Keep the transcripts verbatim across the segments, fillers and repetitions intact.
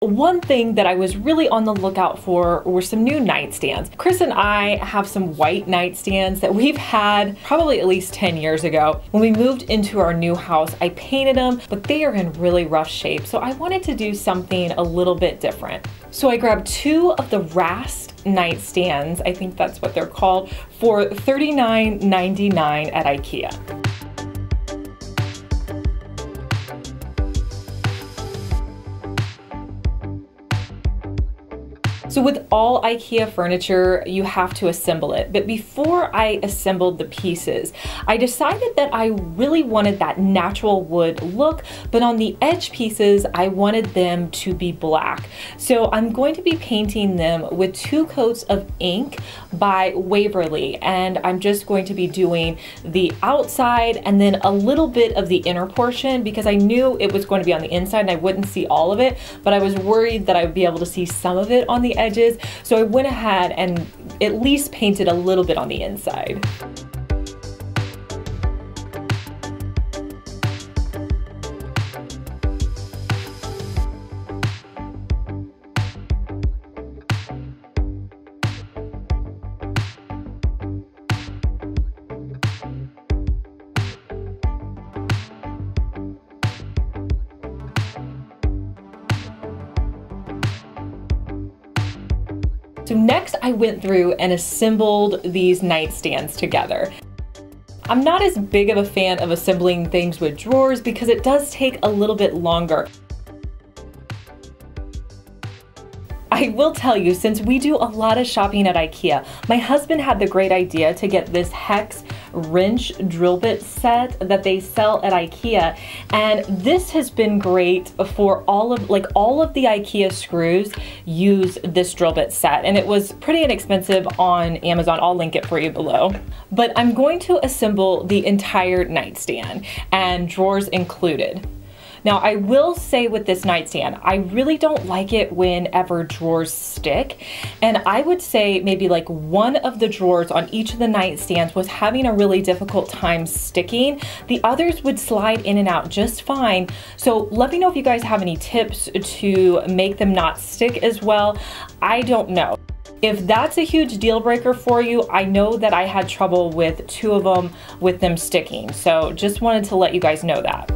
One thing that I was really on the lookout for were some new nightstands. Chris and I have some white nightstands that we've had probably at least ten years ago. When we moved into our new house, I painted them, but they are in really rough shape. So I wanted to do something a little bit different. So I grabbed two of the Rast nightstands, I think that's what they're called, for thirty-nine ninety-nine at IKEA. So with all IKEA furniture, you have to assemble it. But before I assembled the pieces, I decided that I really wanted that natural wood look, but on the edge pieces, I wanted them to be black. So I'm going to be painting them with two coats of ink by Waverly, and I'm just going to be doing the outside and then a little bit of the inner portion because I knew it was going to be on the inside and I wouldn't see all of it, but I was worried that I would be able to see some of it on the edge. edges, so I went ahead and at least painted a little bit on the inside. So next I went through and assembled these nightstands together. I'm not as big of a fan of assembling things with drawers because it does take a little bit longer. I will tell you, since we do a lot of shopping at IKEA, my husband had the great idea to get this hex wrench drill bit set that they sell at IKEA, and this has been great for all of like all of the IKEA screws use this drill bit set, and it was pretty inexpensive on Amazon. I'll link it for you below. But I'm going to assemble the entire nightstand and drawers included. Now, I will say with this nightstand, I really don't like it whenever drawers stick. And I would say maybe like one of the drawers on each of the nightstands was having a really difficult time sticking. The others would slide in and out just fine. So let me know if you guys have any tips to make them not stick as well. I don't know. If that's a huge deal breaker for you, I know that I had trouble with two of them with them sticking. So just wanted to let you guys know that.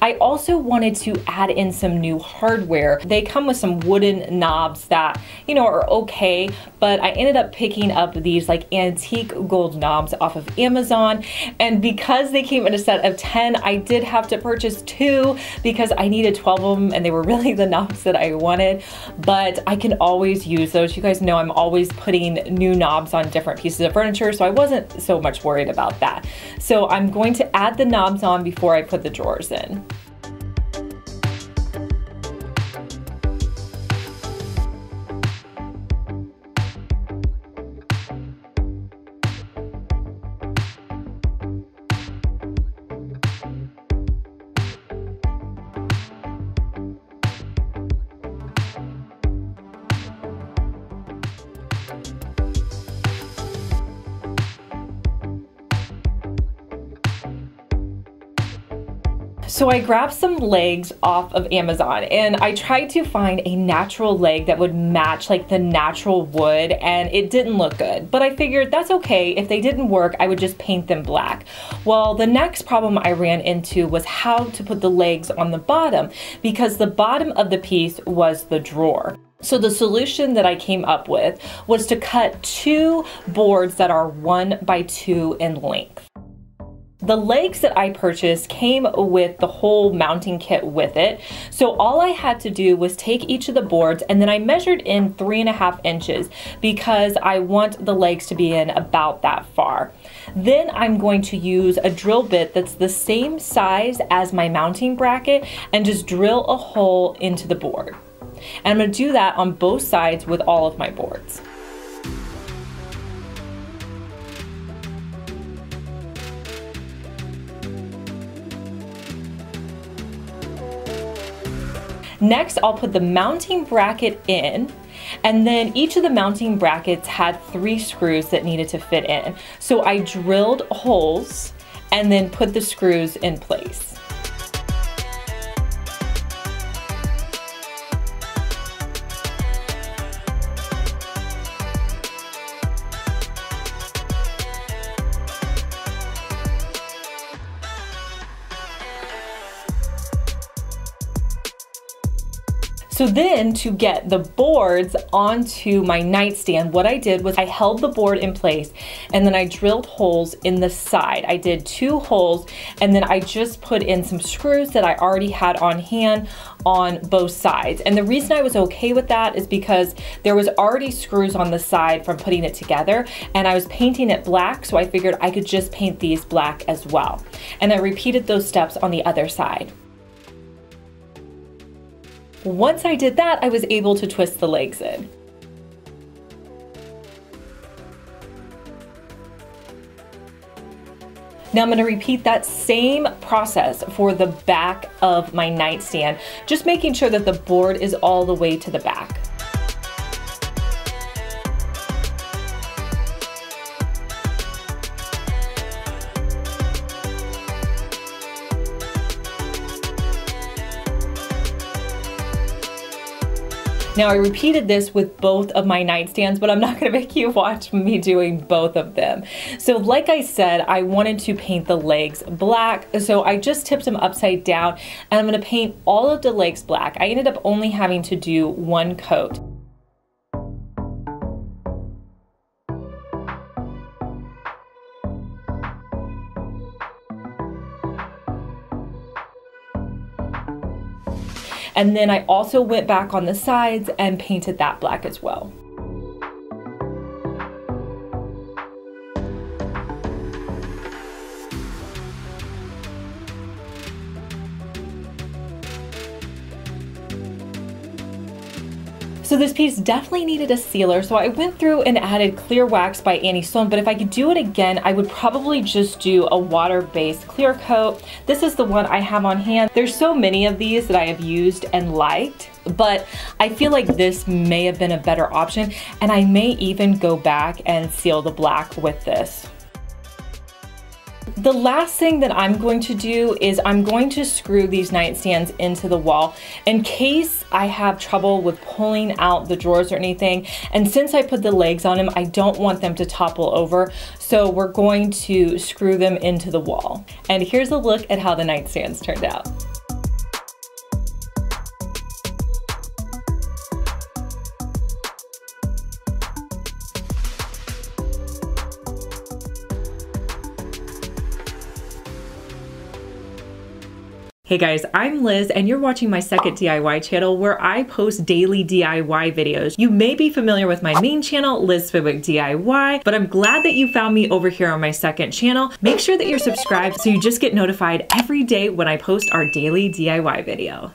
I also wanted to add in some new hardware. They come with some wooden knobs that, you know, are okay, but I ended up picking up these like antique gold knobs off of Amazon. And because they came in a set of ten, I did have to purchase two because I needed twelve of them and they were really the knobs that I wanted, but I can always use those. You guys know I'm always putting new knobs on different pieces of furniture, so I wasn't so much worried about that. So I'm going to add the knobs on before I put the drawers in. So I grabbed some legs off of Amazon and I tried to find a natural leg that would match like the natural wood, and it didn't look good, but I figured that's okay. If they didn't work, I would just paint them black. Well, the next problem I ran into was how to put the legs on the bottom because the bottom of the piece was the drawer. So the solution that I came up with was to cut two boards that are one by two in length. The legs that I purchased came with the whole mounting kit with it. So all I had to do was take each of the boards and then I measured in three and a half inches because I want the legs to be in about that far. Then I'm going to use a drill bit that's the same size as my mounting bracket and just drill a hole into the board. And I'm going to do that on both sides with all of my boards. Next, I'll put the mounting bracket in, and then each of the mounting brackets had three screws that needed to fit in. So I drilled holes and then put the screws in place. So then to get the boards onto my nightstand, what I did was I held the board in place and then I drilled holes in the side. I did two holes and then I just put in some screws that I already had on hand on both sides. And the reason I was okay with that is because there was already screws on the side from putting it together and I was painting it black, so I figured I could just paint these black as well. And I repeated those steps on the other side. Once I did that, I was able to twist the legs in. Now I'm going to repeat that same process for the back of my nightstand, just making sure that the board is all the way to the back. Now I repeated this with both of my nightstands, but I'm not gonna make you watch me doing both of them. So like I said, I wanted to paint the legs black, so I just tipped them upside down and I'm gonna paint all of the legs black. I ended up only having to do one coat. And then I also went back on the sides and painted that black as well. So this piece definitely needed a sealer, so I went through and added clear wax by Annie Sloan, but if I could do it again, I would probably just do a water-based clear coat. This is the one I have on hand. There's so many of these that I have used and liked, but I feel like this may have been a better option, and I may even go back and seal the black with this. The last thing that I'm going to do is I'm going to screw these nightstands into the wall in case I have trouble with pulling out the drawers or anything. And since I put the legs on them, I don't want them to topple over. So we're going to screw them into the wall. And here's a look at how the nightstands turned out. Hey guys, I'm Liz and you're watching my second D I Y channel where I post daily D I Y videos. You may be familiar with my main channel, Liz Fenwick D I Y, but I'm glad that you found me over here on my second channel. Make sure that you're subscribed so you just get notified every day when I post our daily D I Y video.